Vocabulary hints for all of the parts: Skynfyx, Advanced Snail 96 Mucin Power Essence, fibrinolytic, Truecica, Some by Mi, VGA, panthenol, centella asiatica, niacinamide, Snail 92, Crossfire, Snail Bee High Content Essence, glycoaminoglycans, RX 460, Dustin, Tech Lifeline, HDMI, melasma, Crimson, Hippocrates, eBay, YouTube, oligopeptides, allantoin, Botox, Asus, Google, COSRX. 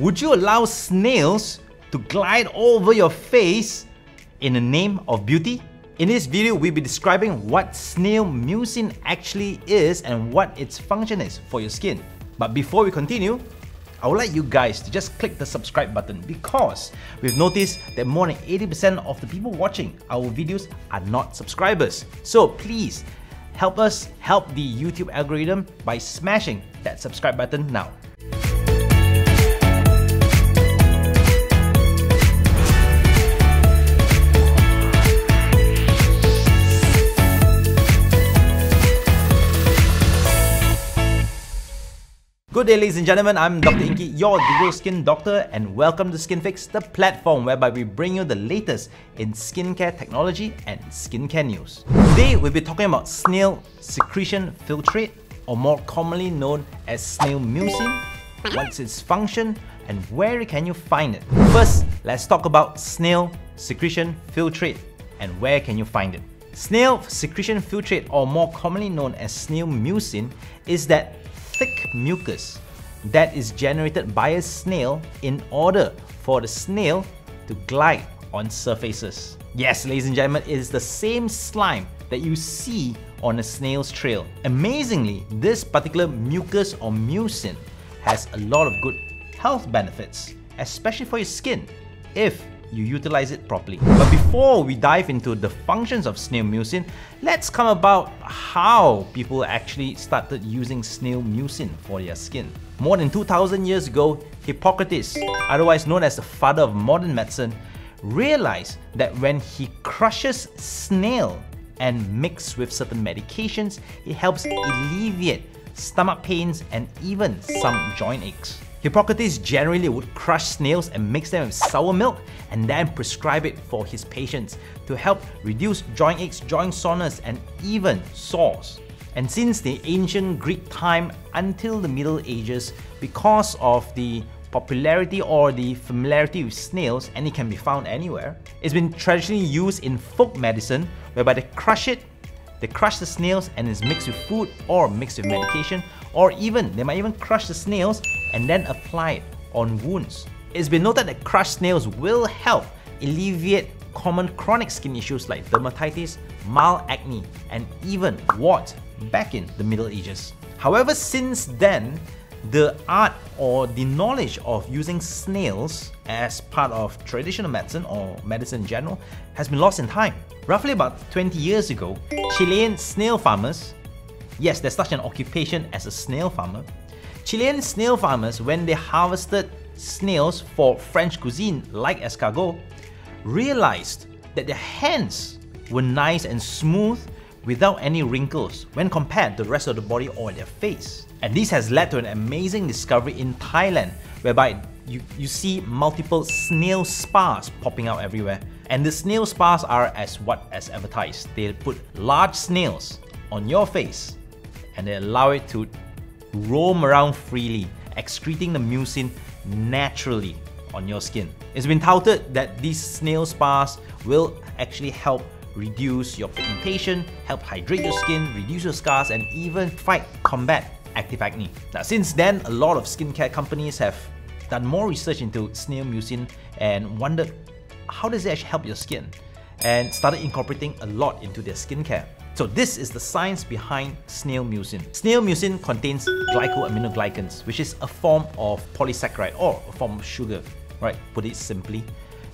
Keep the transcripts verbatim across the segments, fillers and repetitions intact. Would you allow snails to glide over your face in the name of beauty? In this video, we'll be describing what snail mucin actually is and what its function is for your skin. But before we continue, I would like you guys to just click the subscribe button because we've noticed that more than eighty percent of the people watching our videos are not subscribers. So please help us help the YouTube algorithm by smashing that subscribe button now. Good day, ladies and gentlemen, I'm Doctor Inky, your digital skin doctor, and welcome to Skynfyx, the platform whereby we bring you the latest in skincare technology and skincare news. Today, we'll be talking about snail secretion filtrate, or more commonly known as snail mucin, what's its function, and where can you find it. First, let's talk about snail secretion filtrate, and where can you find it. Snail secretion filtrate, or more commonly known as snail mucin, is that thick mucus that is generated by a snail in order for the snail to glide on surfaces. Yes, ladies and gentlemen, it is the same slime that you see on a snail's trail. Amazingly, this particular mucus or mucin has a lot of good health benefits, especially for your skin, if you utilize it properly. But before we dive into the functions of snail mucin, let's come about how people actually started using snail mucin for their skin. More than two thousand years ago, Hippocrates, otherwise known as the father of modern medicine, realized that when he crushes snail and mixed with certain medications, it helps alleviate stomach pains and even some joint aches. Hippocrates generally would crush snails and mix them with sour milk and then prescribe it for his patients to help reduce joint aches, joint soreness, and even sores. And since the ancient Greek time until the Middle Ages, because of the popularity or the familiarity with snails, and it can be found anywhere, it's been traditionally used in folk medicine, whereby they crush it, they crush the snails and it's mixed with food or mixed with medication, or even, they might even crush the snails and then apply it on wounds. It's been noted that crushed snails will help alleviate common chronic skin issues like dermatitis, mild acne, and even warts back in the Middle Ages. However, since then, the art or the knowledge of using snails as part of traditional medicine or medicine in general has been lost in time. Roughly about twenty years ago, Chilean snail farmers, yes, there's such an occupation as a snail farmer, Chilean snail farmers, when they harvested snails for French cuisine like escargot, realized that their hands were nice and smooth without any wrinkles when compared to the rest of the body or their face. And this has led to an amazing discovery in Thailand, whereby you, you see multiple snail spas popping out everywhere. And the snail spas are as what as advertised. They put large snails on your face and they allow it to roam around freely, excreting the mucin naturally on your skin. It's been touted that these snail spas will actually help reduce your pigmentation, help hydrate your skin, reduce your scars, and even fight, combat active acne. Now, since then, a lot of skincare companies have done more research into snail mucin and wondered how does it actually help your skin, and started incorporating a lot into their skincare. So this is the science behind snail mucin. Snail mucin contains glycoaminoglycans, which is a form of polysaccharide or a form of sugar, right? Put it simply.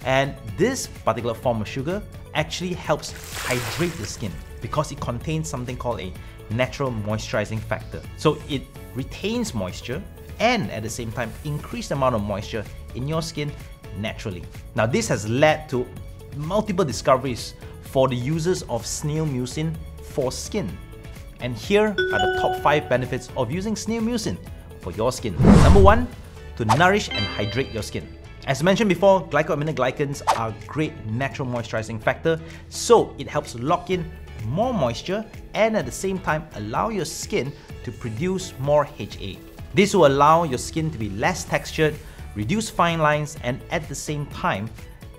And this particular form of sugar actually helps hydrate the skin because it contains something called a natural moisturizing factor. So it retains moisture and at the same time increase the amount of moisture in your skin naturally. Now this has led to multiple discoveries for the users of snail mucin for skin. And here are the top five benefits of using snail mucin for your skin. Number one, to nourish and hydrate your skin. As mentioned before, glycoaminoglycans are a great natural moisturizing factor, so it helps lock in more moisture and at the same time allow your skin to produce more H A. This will allow your skin to be less textured, reduce fine lines, and at the same time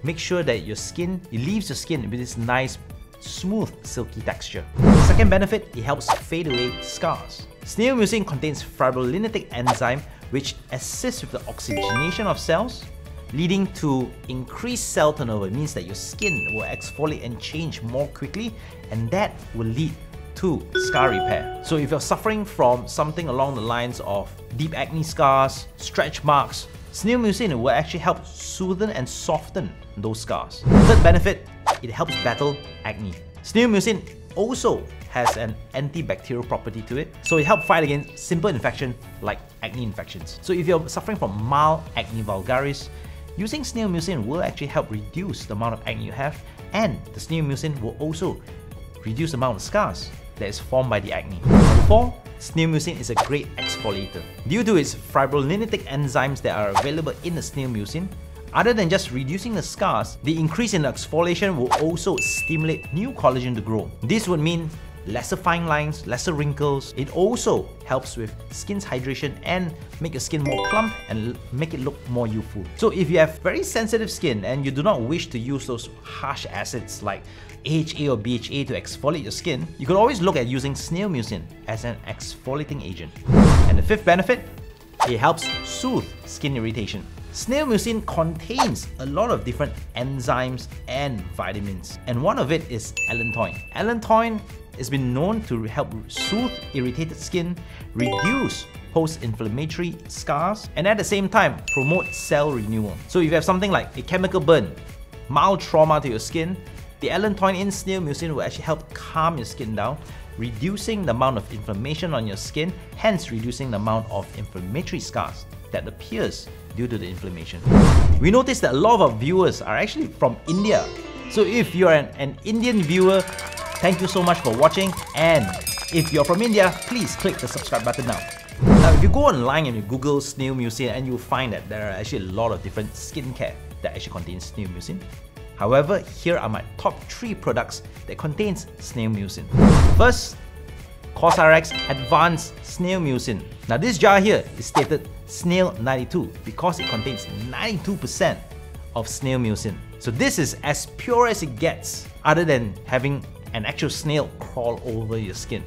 make sure that your skin, it leaves your skin with this nice, smooth, silky texture. The second benefit, it helps fade away scars. Snail mucin contains fibrolinitic enzyme, which assists with the oxygenation of cells, leading to increased cell turnover. It means that your skin will exfoliate and change more quickly, and that will lead to scar repair. So if you're suffering from something along the lines of deep acne scars, stretch marks, snail mucin will actually help soothe and soften those scars. Third benefit, it helps battle acne. Snail mucin also has an antibacterial property to it, so it helps fight against simple infection like acne infections. So if you're suffering from mild acne vulgaris, using snail mucin will actually help reduce the amount of acne you have, and the snail mucin will also reduce the amount of scars that is formed by the acne. Four, snail mucin is a great exfoliator. Due to its fibrinolytic enzymes that are available in the snail mucin, other than just reducing the scars, the increase in the exfoliation will also stimulate new collagen to grow. This would mean lesser fine lines, lesser wrinkles. It also helps with skin's hydration and make your skin more plump and make it look more youthful. So if you have very sensitive skin and you do not wish to use those harsh acids like A H A or B H A to exfoliate your skin, you could always look at using snail mucin as an exfoliating agent. And the fifth benefit, it helps soothe skin irritation. Snail mucin contains a lot of different enzymes and vitamins, and one of it is allantoin. Allantoin has been known to help soothe irritated skin, reduce post-inflammatory scars, and at the same time, promote cell renewal. So if you have something like a chemical burn, mild trauma to your skin, the allantoin in snail mucin will actually help calm your skin down, reducing the amount of inflammation on your skin, hence reducing the amount of inflammatory scars that appears due to the inflammation. We noticed that a lot of our viewers are actually from India. So if you're an, an Indian viewer, thank you so much for watching, and if you're from India, please click the subscribe button now. Now, if you go online and you Google snail mucin, and you'll find that there are actually a lot of different skincare that actually contains snail mucin. However, here are my top three products that contains snail mucin. First, COSRX Advanced Snail Mucin. Now, this jar here is stated Snail ninety-two because it contains ninety-two percent of snail mucin. So this is as pure as it gets, other than having an actual snail crawl over your skin.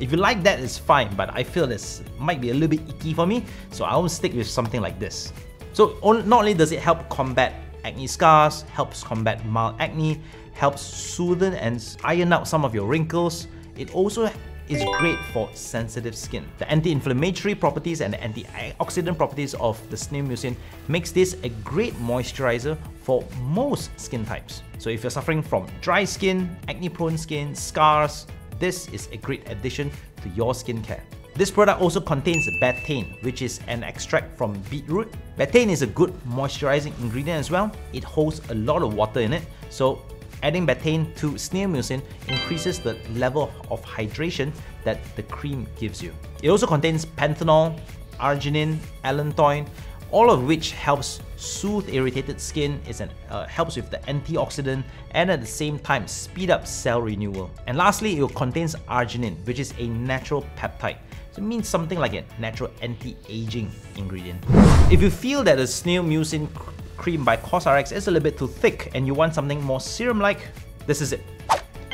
If you like that, it's fine, but I feel this might be a little bit icky for me, so I won't stick with something like this. So not only does it help combat acne scars, helps combat mild acne, helps soothe and iron out some of your wrinkles, it also is great for sensitive skin. The anti-inflammatory properties and the antioxidant properties of the snail mucin makes this a great moisturizer for most skin types. So if you're suffering from dry skin, acne-prone skin, scars, this is a great addition to your skincare. This product also contains betaine, which is an extract from beetroot. Betaine is a good moisturizing ingredient as well. It holds a lot of water in it, so adding betaine to snail mucin increases the level of hydration that the cream gives you. It also contains panthenol, arginine, allantoin, all of which helps soothe irritated skin, is an, uh, helps with the antioxidant, and at the same time speed up cell renewal. And lastly, it contains arginine, which is a natural peptide. So it means something like a natural anti-aging ingredient. If you feel that the snail mucin cream by COSRX is a little bit too thick and you want something more serum-like, this is it.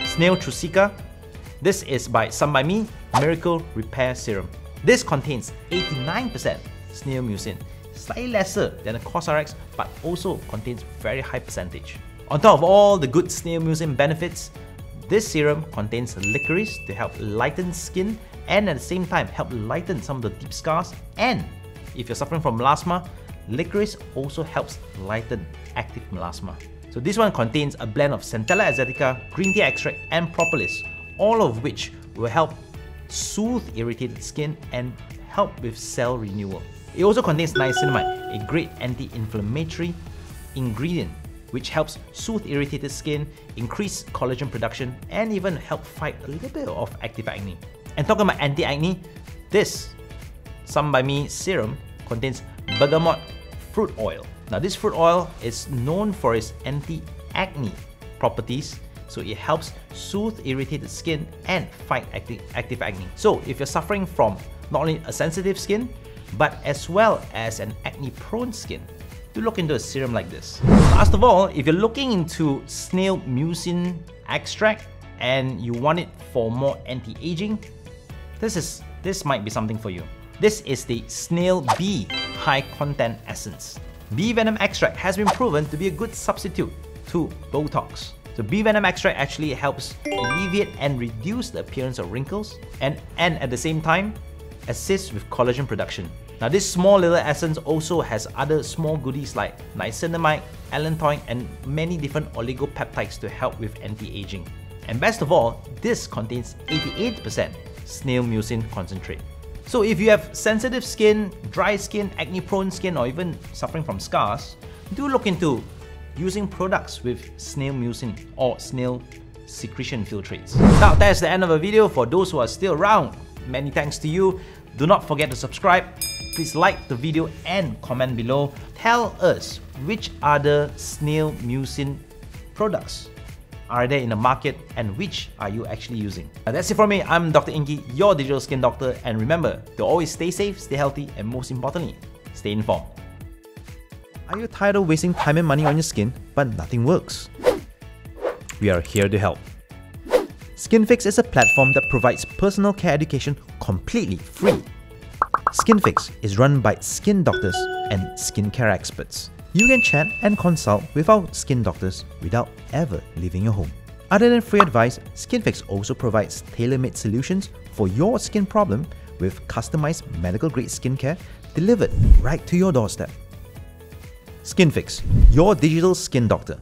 Snail Trusica. This is by Some by Mi Miracle Repair Serum. This contains eighty-nine percent snail mucin, slightly lesser than the COSRX, but also contains very high percentage. On top of all the good snail mucin benefits, this serum contains licorice to help lighten skin and at the same time help lighten some of the deep scars, and if you're suffering from melasma, licorice also helps lighten active melasma. So this one contains a blend of centella asiatica, green tea extract, and propolis, all of which will help soothe irritated skin and help with cell renewal. It also contains niacinamide, a great anti-inflammatory ingredient which helps soothe irritated skin, increase collagen production, and even help fight a little bit of active acne. And talking about anti-acne, this Some by Mi serum contains bergamot fruit oil. Now, this fruit oil is known for its anti-acne properties, so it helps soothe irritated skin and fight active, active acne. So if you're suffering from not only a sensitive skin, but as well as an acne-prone skin, you look into a serum like this. Last of all, if you're looking into snail mucin extract and you want it for more anti-aging, this is this might be something for you. This is the Snail Bee High Content Essence. Bee venom extract has been proven to be a good substitute to Botox. So bee venom extract actually helps alleviate and reduce the appearance of wrinkles and, and at the same time, assists with collagen production. Now this small little essence also has other small goodies like niacinamide, allantoin, and many different oligopeptides to help with anti-aging. And best of all, this contains eighty-eight percent snail mucin concentrate. So if you have sensitive skin, dry skin, acne-prone skin, or even suffering from scars, do look into using products with snail mucin or snail secretion filtrates. Now that's the end of the video. For those who are still around, many thanks to you. Do not forget to subscribe. Please like the video and comment below. Tell us which other snail mucin products are there in the market and which are you actually using? Now that's it from me. I'm Doctor Inky, your digital skin doctor, and remember to always stay safe, stay healthy, and most importantly, stay informed. Are you tired of wasting time and money on your skin but nothing works? We are here to help. Skynfyx is a platform that provides personal care education completely free. Skynfyx is run by skin doctors and skincare experts. You can chat and consult with our skin doctors without ever leaving your home. Other than free advice, Skynfyx also provides tailor-made solutions for your skin problem with customized medical-grade skincare delivered right to your doorstep. Skynfyx, your digital skin doctor.